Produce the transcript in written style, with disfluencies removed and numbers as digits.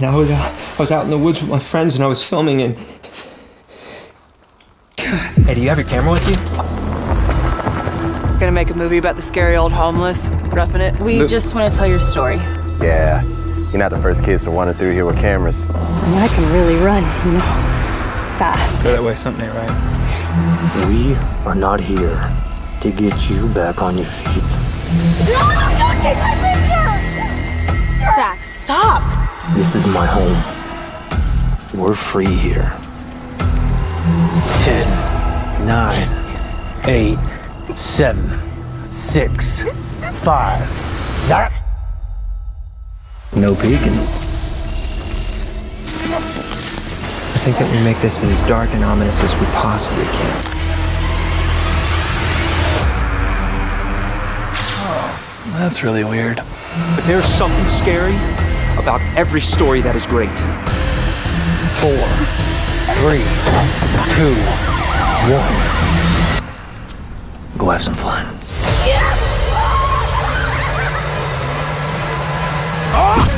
And I was out in the woods with my friends and I was filming and... God. Hey, do you have your camera with you? Gonna make a movie about the scary old homeless, roughing it. We just want to tell your story. Yeah, you're not the first kids to wander through here with cameras. I mean, I can really run, you know, fast. Go that way, something ain't right. We are not here to get you back on your feet. No, don't take my picture! Zach, stop! This is my home. We're free here. 10, 9, 8, 7, 6, 5. No peeking. I think that we make this as dark and ominous as we possibly can. Oh, that's really weird. But there's something scary about every story that is great. 4, 3, 2, 1. Go have some fun. Yeah. Oh!